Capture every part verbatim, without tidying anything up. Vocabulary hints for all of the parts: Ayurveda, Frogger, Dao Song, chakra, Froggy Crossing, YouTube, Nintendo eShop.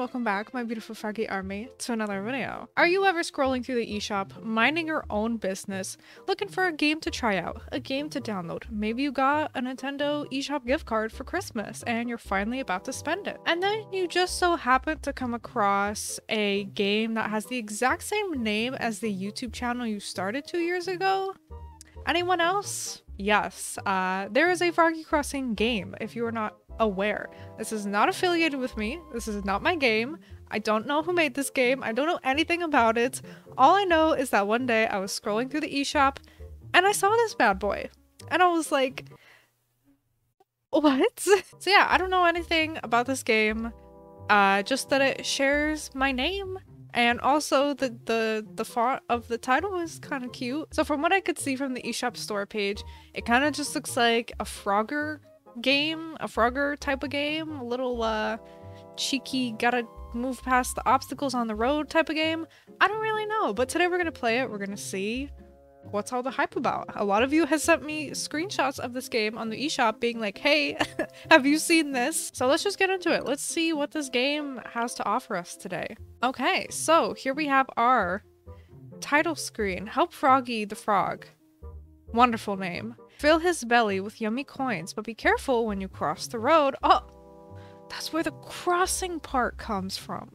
welcome back, my beautiful Froggy army, to another video. Are you ever scrolling through the eShop, minding your own business, looking for a game to try out, a game to download? Maybe you got a Nintendo eShop gift card for Christmas and you're finally about to spend it. And then you just so happen to come across a game that has the exact same name as the YouTube channel you started two years ago? Anyone else? Yes, uh, there is a Froggy Crossing game, if you are not aware. This is not affiliated with me. This is not my game. I don't know who made this game. I don't know anything about it. All I know is that one day I was scrolling through the eShop and I saw this bad boy. And I was like, what? So yeah, I don't know anything about this game. Uh, just that it shares my name. And also the, the, the font of the title is kind of cute. So from what I could see from the eShop store page, it kind of just looks like a Frogger game, a Frogger type of game, a little uh, cheeky, gotta move past the obstacles on the road type of game. I don't really know, but today we're gonna play it. We're gonna see what's all the hype about. A lot of you has sent me screenshots of this game on the eShop being like, hey, have you seen this? So let's just get into it. Let's see what this game has to offer us today. Okay, so here we have our title screen. Help Froggy the Frog. Wonderful name. Fill his belly with yummy coins, but be careful when you cross the road. Oh, that's where the crossing part comes from.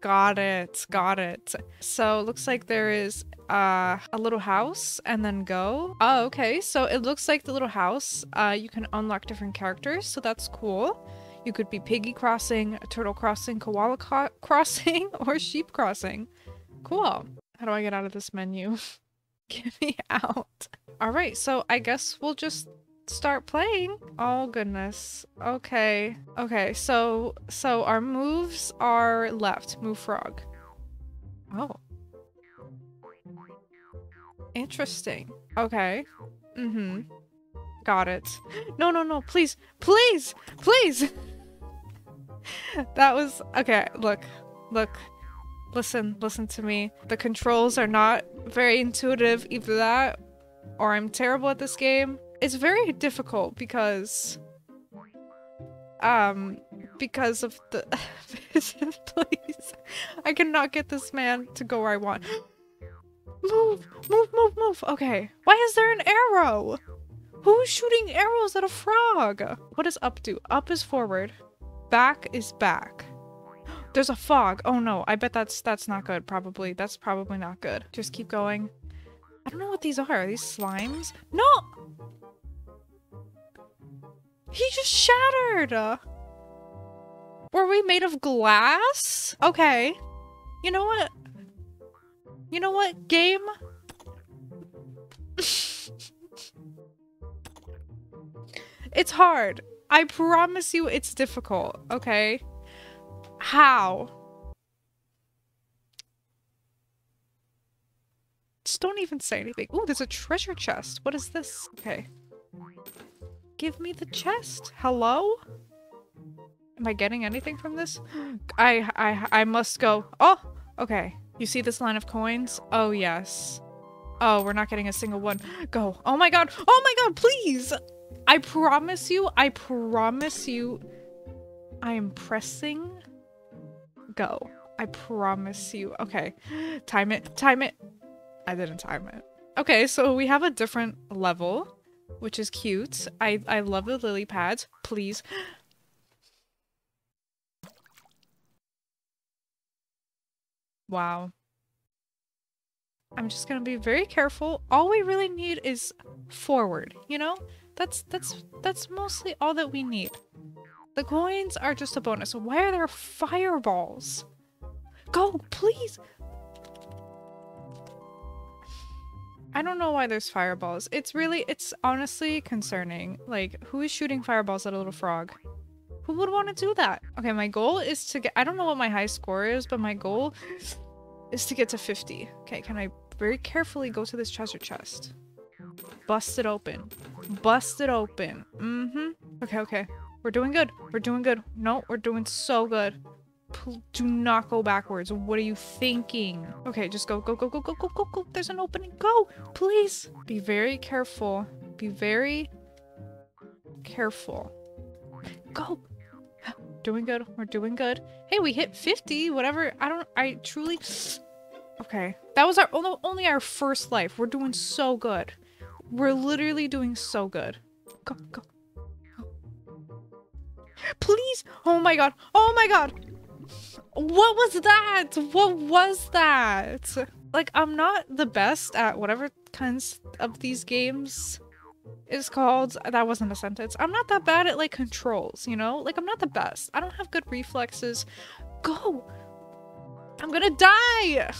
Got it, got it. So it looks like there is uh, a little house and then go. Oh, okay, so it looks like the little house, uh, you can unlock different characters, so that's cool. You could be piggy crossing, turtle crossing, koala co crossing, or sheep crossing. Cool. How do I get out of this menu? Get me out. All right, so I guess we'll just start playing. Oh goodness. Okay. Okay, so so our moves are left. Move frog. Oh. Interesting. Okay. Mm-hmm. Got it. No, no, no. Please. Please. Please. That was okay. Look. Look. Listen. Listen to me. The controls are not very intuitive. Either that or I'm terrible at this game. It's very difficult because, um, because of the, please, I cannot get this man to go where I want. Move, move, move, move. Okay. Why is there an arrow? Who's shooting arrows at a frog? What does up do? Up is forward. Back is back. There's a fog. Oh no. I bet that's, that's not good. Probably. That's probably not good. Just keep going. I don't know what these are. Are these slimes? No! He just shattered! Were we made of glass? Okay. You know what? You know what, game? It's hard. I promise you it's difficult, okay? How? Just don't even say anything. Ooh, there's a treasure chest. What is this? Okay. Give me the chest. Hello? Am I getting anything from this? I, I, I must go. Oh, okay. You see this line of coins? Oh, yes. Oh, we're not getting a single one. Go. Oh my god. Oh my god, please. I promise you. I promise you. I am pressing. Go. I promise you. Okay. Time it. Time it. I didn't time it. Okay, so we have a different level. Which is cute. I, I love the lily pads. Please. Wow. I'm just gonna be very careful. All we really need is forward, you know? That's that's that's mostly all that we need. The coins are just a bonus. Why are there fireballs? Go, please! I don't know why there's fireballs. It's really, it's honestly concerning. Like, who is shooting fireballs at a little frog? Who would want to do that? Okay, my goal is to get, I don't know what my high score is, but my goal is to get to fifty. Okay, can I very carefully go to this treasure chest? Bust it open. Bust it open. Mm-hmm. Okay, okay. We're doing good. We're doing good. No, we're doing so good. Do not go backwards. What are you thinking? Okay, just go, go, go, go, go, go, go, go. There's an opening. Go, please. Be very careful. Be very careful. Go. doing good. We're doing good. Hey, we hit fifty. Whatever. I don't... I truly... Okay. That was our only our first life. We're doing so good. We're literally doing so good. Go, go. Please! Oh my god. Oh my god. What was that? What was that? Like, I'm not the best at whatever kinds of these games is called. That wasn't a sentence. I'm not that bad at, like, controls, you know? Like, I'm not the best. I don't have good reflexes. Go! I'm gonna die!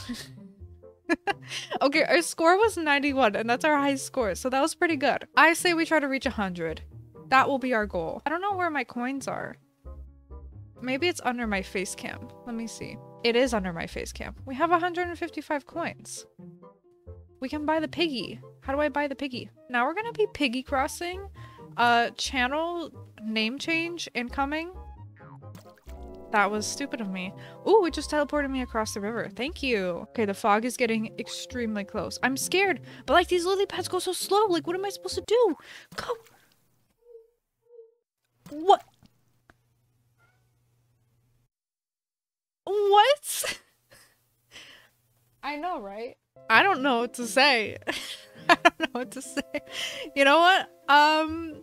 Okay, our score was ninety-one, and that's our high score, so that was pretty good. I say we try to reach one hundred. That will be our goal. I don't know where my coins are. Maybe it's under my face cam. Let me see. It is under my face cam. We have one hundred fifty-five coins. We can buy the piggy. How do I buy the piggy? Now we're gonna be piggy crossing. Uh, channel name change incoming. That was stupid of me. Ooh, it just teleported me across the river. Thank you. Okay, the fog is getting extremely close. I'm scared, but like these lily pads go so slow. Like, what am I supposed to do? Go. What? What? I know, right? I don't know what to say. I don't know what to say. You know what? Um,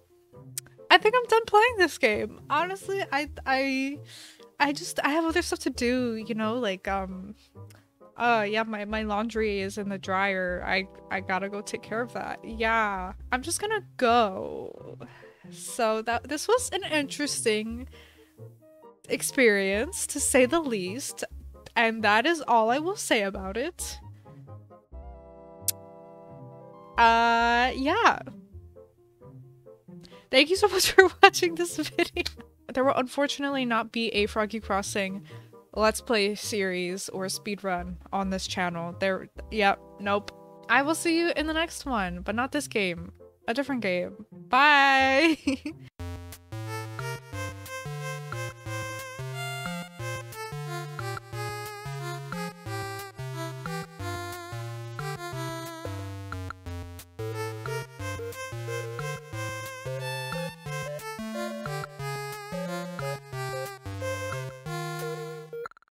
I think I'm done playing this game. Honestly, I, I, I just, I have other stuff to do, you know, like, um, uh, yeah, my, my laundry is in the dryer. I, I gotta go take care of that. Yeah, I'm just gonna go. So that, this was an interesting experience, to say the least, and that is all I will say about it. Uh, yeah. Thank you so much for watching this video. There will unfortunately not be a Froggy Crossing Let's Play series or speedrun on this channel. There, yep, yeah, nope. I will see you in the next one, but not this game. A different game. Bye!